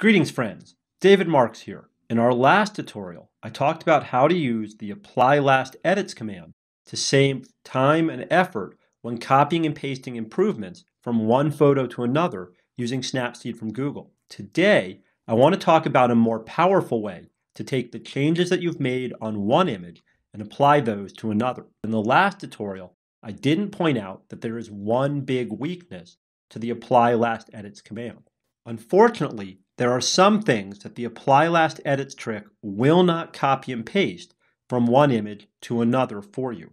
Greetings friends, David Marx here. In our last tutorial, I talked about how to use the apply last edits command to save time and effort when copying and pasting improvements from one photo to another using Snapseed from Google. Today, I want to talk about a more powerful way to take the changes that you've made on one image and apply those to another. In the last tutorial, I didn't point out that there is one big weakness to the apply last edits command. Unfortunately, there are some things that the apply last edits trick will not copy and paste from one image to another for you.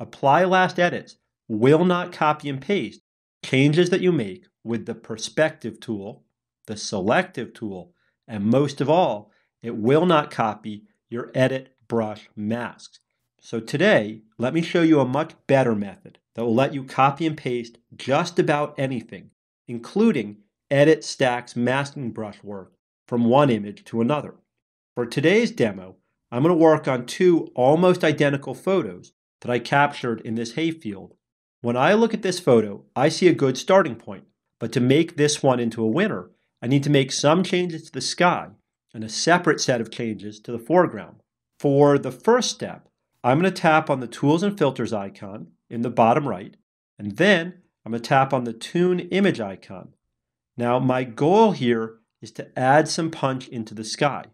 Apply last edits will not copy and paste changes that you make with the Perspective tool, the Selective tool, and most of all, it will not copy your Edit Brush masks. So today, let me show you a much better method that will let you copy and paste just about anything, including Edit Stacks masking brush work from one image to another. For today's demo, I'm going to work on two almost identical photos that I captured in this hayfield. When I look at this photo, I see a good starting point, but to make this one into a winner, I need to make some changes to the sky and a separate set of changes to the foreground. For the first step, I'm going to tap on the Tools and Filters icon in the bottom right, and then I'm going to tap on the Tune Image icon. Now, my goal here is to add some punch into the sky,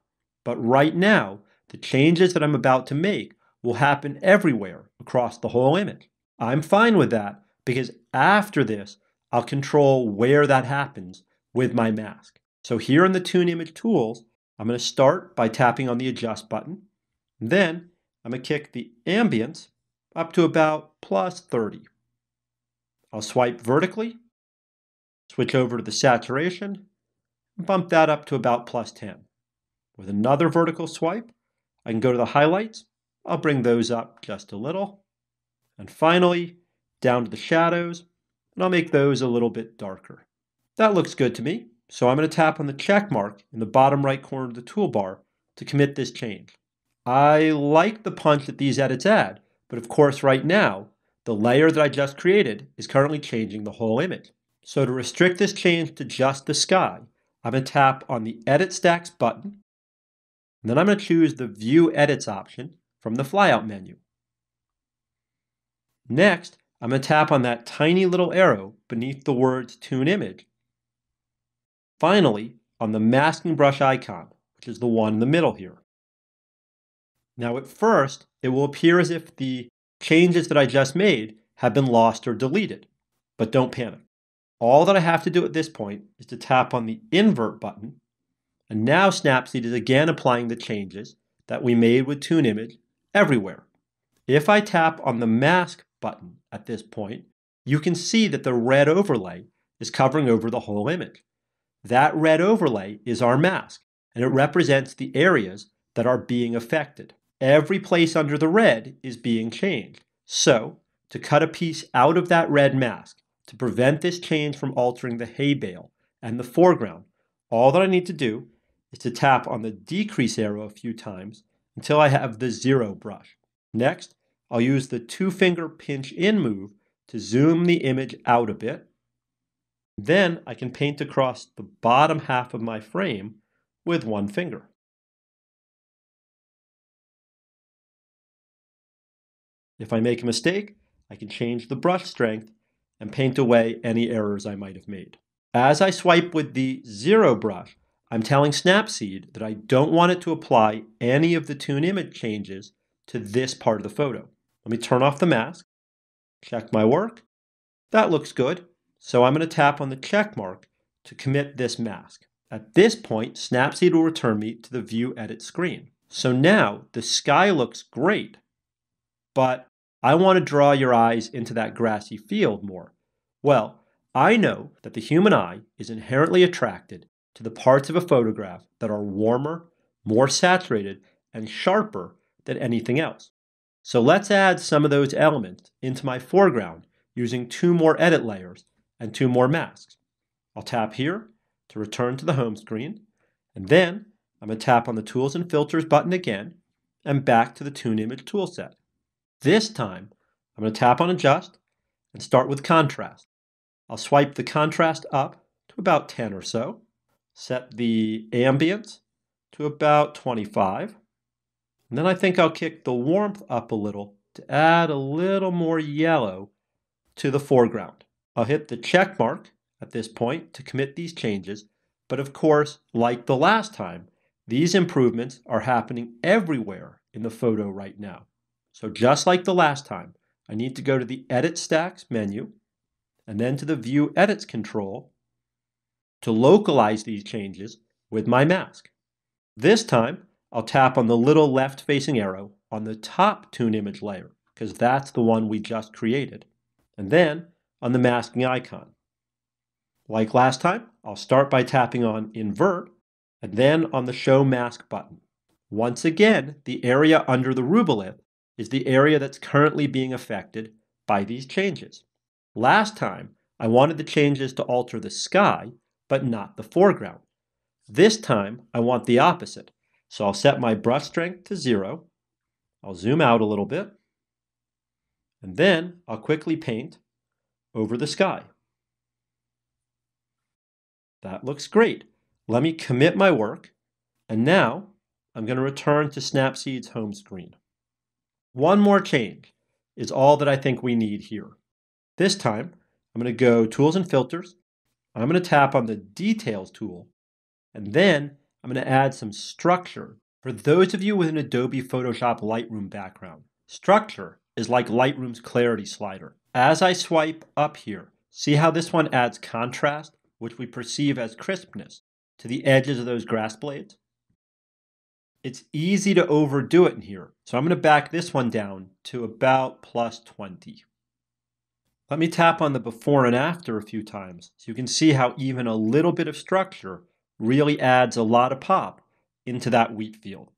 but right now, the changes that I'm about to make will happen everywhere across the whole image. I'm fine with that because after this, I'll control where that happens with my mask. So here in the Tune Image tools, I'm going to start by tapping on the Adjust button. Then I'm going to kick the ambience up to about +30. I'll swipe vertically. Switch over to the saturation, and bump that up to about +10. With another vertical swipe, I can go to the highlights. I'll bring those up just a little. And finally, down to the shadows, and I'll make those a little bit darker. That looks good to me, so I'm going to tap on the check mark in the bottom right corner of the toolbar to commit this change. I like the punch that these edits add, but of course right now, the layer that I just created is currently changing the whole image. So to restrict this change to just the sky, I'm going to tap on the Edit Stacks button, and then I'm going to choose the View Edits option from the flyout menu. Next, I'm going to tap on that tiny little arrow beneath the words Tune Image. Finally, on the masking brush icon, which is the one in the middle here. Now at first, it will appear as if the changes that I just made have been lost or deleted, but don't panic. All that I have to do at this point is to tap on the Invert button, and now Snapseed is again applying the changes that we made with Tune Image everywhere. If I tap on the Mask button at this point, you can see that the red overlay is covering over the whole image. That red overlay is our mask, and it represents the areas that are being affected. Every place under the red is being changed. So, to cut a piece out of that red mask, to prevent this change from altering the hay bale and the foreground, all that I need to do is to tap on the decrease arrow a few times until I have the zero brush. Next, I'll use the two-finger pinch-in move to zoom the image out a bit. Then I can paint across the bottom half of my frame with one finger. If I make a mistake, I can change the brush strength and paint away any errors I might have made. As I swipe with the zero brush, I'm telling Snapseed that I don't want it to apply any of the Tune Image changes to this part of the photo. Let me turn off the mask, check my work. That looks good, so I'm going to tap on the check mark to commit this mask. At this point, Snapseed will return me to the View Edit screen. So now the sky looks great, but I want to draw your eyes into that grassy field more. Well, I know that the human eye is inherently attracted to the parts of a photograph that are warmer, more saturated, and sharper than anything else. So let's add some of those elements into my foreground using two more edit layers and two more masks. I'll tap here to return to the home screen, and then I'm going to tap on the Tools and Filters button again and back to the Tune Image toolset. This time, I'm going to tap on Adjust and start with Contrast. I'll swipe the contrast up to about 10 or so. set the ambient to about 25. And then I think I'll kick the warmth up a little to add a little more yellow to the foreground. I'll hit the check mark at this point to commit these changes. But of course, like the last time, these improvements are happening everywhere in the photo right now. So just like the last time, I need to go to the Edit Stacks menu and then to the View Edits control to localize these changes with my mask. This time, I'll tap on the little left-facing arrow on the top Tune Image layer, because that's the one we just created, and then on the masking icon. Like last time, I'll start by tapping on Invert, and then on the Show Mask button. Once again, the area under the rubellith is the area that's currently being affected by these changes. Last time, I wanted the changes to alter the sky, but not the foreground. This time, I want the opposite. So I'll set my brush strength to 0. I'll zoom out a little bit. And then I'll quickly paint over the sky. That looks great. Let me commit my work. And now I'm going to return to Snapseed's home screen. One more change is all that I think we need here. This time, I'm going to go Tools and Filters. I'm going to tap on the Details tool. And then I'm going to add some structure. For those of you with an Adobe Photoshop Lightroom background, structure is like Lightroom's clarity slider. As I swipe up here, see how this one adds contrast, which we perceive as crispness, to the edges of those grass blades? It's easy to overdo it in here, so I'm going to back this one down to about +20. Let me tap on the before and after a few times so you can see how even a little bit of structure really adds a lot of pop into that wheat field.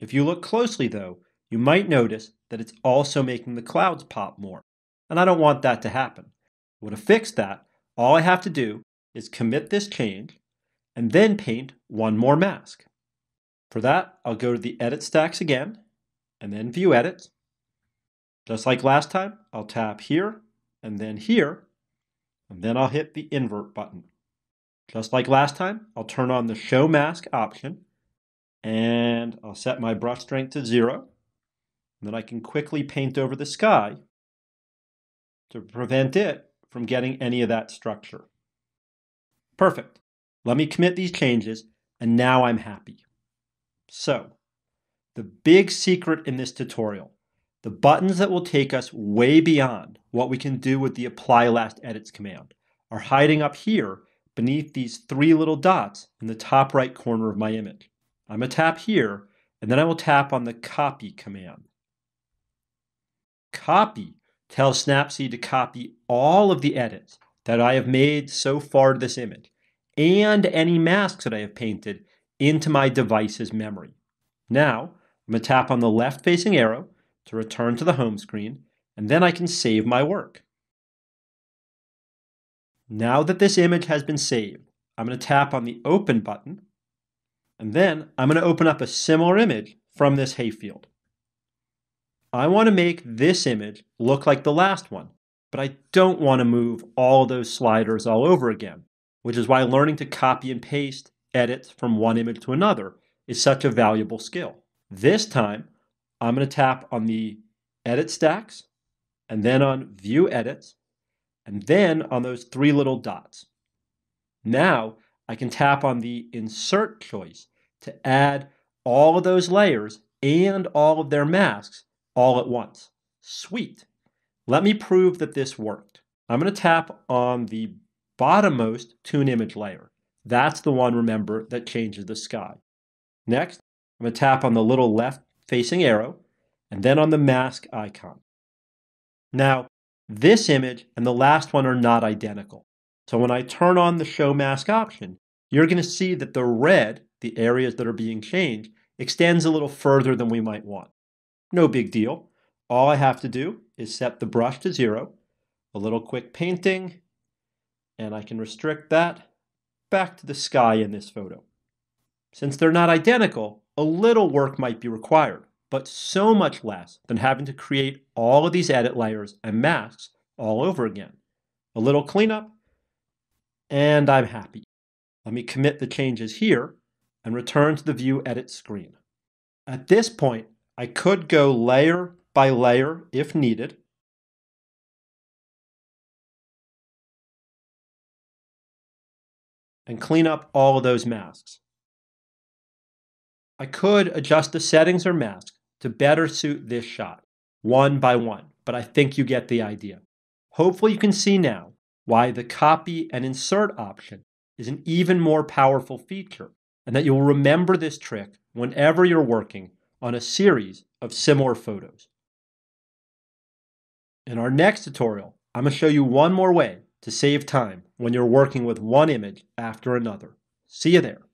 If you look closely though, you might notice that it's also making the clouds pop more, and I don't want that to happen. Well, to fix that, all I have to do is commit this change and then paint one more mask. For that, I'll go to the Edit Stacks again and then View Edits. Just like last time, I'll tap here, and then I'll hit the Invert button. Just like last time, I'll turn on the Show Mask option, and I'll set my brush strength to 0. And then I can quickly paint over the sky to prevent it from getting any of that structure. Perfect. Let me commit these changes, and now I'm happy. So, the big secret in this tutorial, the buttons that will take us way beyond what we can do with the Apply Last Edits command, are hiding up here beneath these 3 little dots in the top right corner of my image. I'm going to tap here, and then I will tap on the Copy command. Copy tells Snapseed to copy all of the edits that I have made so far to this image, and any masks that I have painted into my device's memory. Now, I'm going to tap on the left-facing arrow to return to the home screen, and then I can save my work. Now that this image has been saved, I'm going to tap on the Open button, and then I'm going to open up a similar image from this hayfield. I want to make this image look like the last one, but I don't want to move all those sliders all over again, which is why learning to copy and paste edits from one image to another is such a valuable skill. This time, I'm going to tap on the Edit Stacks, and then on View Edits, and then on those 3 little dots. Now I can tap on the Insert choice to add all of those layers and all of their masks all at once. Sweet. Let me prove that this worked. I'm going to tap on the bottommost Tune Image layer. That's the one, remember, that changes the sky. Next, I'm going to tap on the little left-facing arrow and then on the mask icon. Now, this image and the last one are not identical. So when I turn on the Show Mask option, you're going to see that the red, the areas that are being changed, extends a little further than we might want. No big deal. All I have to do is set the brush to 0, a little quick painting, and I can restrict that back to the sky in this photo. Since they're not identical, a little work might be required, but so much less than having to create all of these edit layers and masks all over again. A little cleanup, and I'm happy. Let me commit the changes here and return to the View Edit screen. At this point, I could go layer by layer if needed. And clean up all of those masks. I could adjust the settings or mask to better suit this shot, one by one, but I think you get the idea. Hopefully you can see now why the copy and insert option is an even more powerful feature, and that you'll remember this trick whenever you're working on a series of similar photos. In our next tutorial, I'm going to show you one more way to save time when you're working with one image after another. See you there.